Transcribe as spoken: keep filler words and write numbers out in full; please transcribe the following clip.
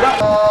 Home.